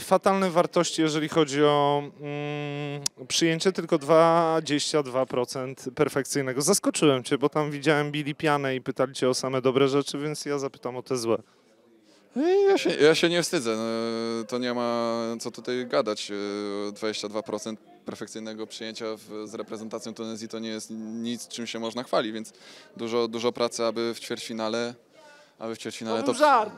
Fatalne wartości, jeżeli chodzi o przyjęcie, tylko 22% perfekcyjnego. Zaskoczyłem cię, bo tam widziałem Bili pianę i pytali cię o same dobre rzeczy, więc ja zapytam o te złe. Ja się nie wstydzę, to nie ma co tutaj gadać. 22% perfekcyjnego przyjęcia z reprezentacją Tunezji to nie jest nic, czym się można chwalić, więc dużo pracy, aby w ćwierćfinale... To był żart!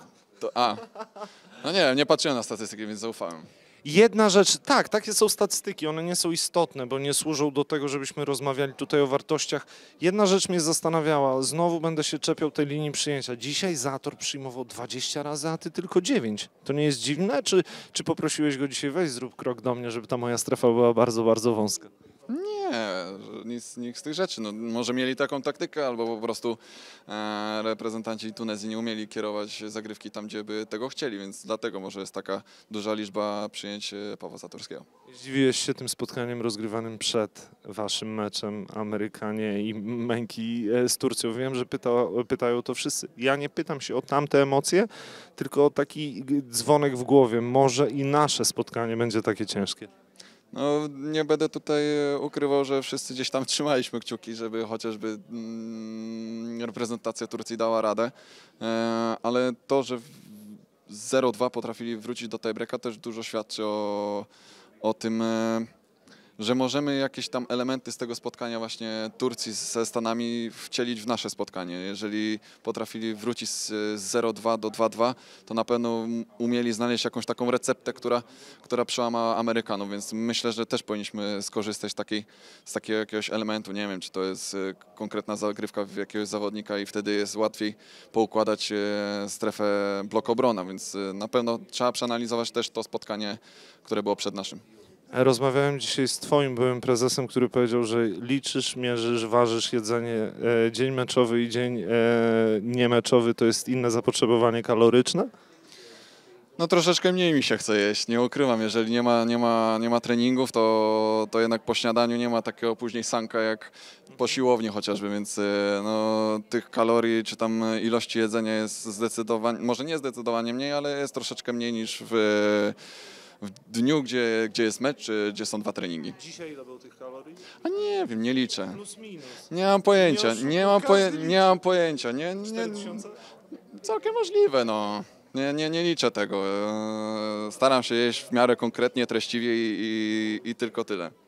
No nie patrzyłem na statystyki, więc zaufałem. Jedna rzecz, tak, takie są statystyki, one nie są istotne, bo nie służą do tego, żebyśmy rozmawiali tutaj o wartościach. Jedna rzecz mnie zastanawiała, znowu będę się czepiał tej linii przyjęcia. Dzisiaj Zator przyjmował 20 razy, a ty tylko 9. To nie jest dziwne? Czy poprosiłeś go dzisiaj, weź zrób krok do mnie, żeby ta moja strefa była bardzo, bardzo wąska? Nie, nic z tych rzeczy. No, może mieli taką taktykę, albo po prostu reprezentanci Tunezji nie umieli kierować zagrywki tam, gdzie by tego chcieli, więc dlatego może jest taka duża liczba przyjęć Pawła Zatorskiego. Zdziwiłeś się tym spotkaniem rozgrywanym przed waszym meczem Amerykanie i męki z Turcją. Wiem, że pytają to wszyscy. Ja nie pytam się o tamte emocje, tylko o taki dzwonek w głowie. Może i nasze spotkanie będzie takie ciężkie. No, nie będę tutaj ukrywał, że wszyscy gdzieś tam trzymaliśmy kciuki, żeby chociażby reprezentacja Turcji dała radę, ale to, że 0-2 potrafili wrócić do tiebreaka, też dużo świadczy o tym, że możemy jakieś tam elementy z tego spotkania właśnie Turcji ze Stanami wcielić w nasze spotkanie. Jeżeli potrafili wrócić z 0-2 do 2-2, to na pewno umieli znaleźć jakąś taką receptę, która przełama Amerykanów, więc myślę, że też powinniśmy skorzystać z takiego jakiegoś elementu. Nie wiem, czy to jest konkretna zagrywka w jakiegoś zawodnika i wtedy jest łatwiej poukładać strefę blokobrona, więc na pewno trzeba przeanalizować też to spotkanie, które było przed naszym. Rozmawiałem dzisiaj z twoim byłym prezesem, który powiedział, że liczysz, mierzysz, ważysz jedzenie. Dzień meczowy i dzień niemeczowy to jest inne zapotrzebowanie kaloryczne? No troszeczkę mniej mi się chce jeść, nie ukrywam. Jeżeli nie ma treningów, to jednak po śniadaniu nie ma takiego później sanka jak po siłowni chociażby, więc no, tych kalorii czy tam ilości jedzenia jest zdecydowanie, może nie zdecydowanie mniej, ale jest troszeczkę mniej niż w dniu, gdzie jest mecz, czy gdzie są dwa treningi. Dzisiaj ile było tych kalorii? A nie wiem, nie liczę. Plus minus. Nie mam pojęcia, nie mam pojęcia. Całkiem możliwe, no. Nie liczę tego. Staram się jeść w miarę konkretnie, treściwie i tylko tyle.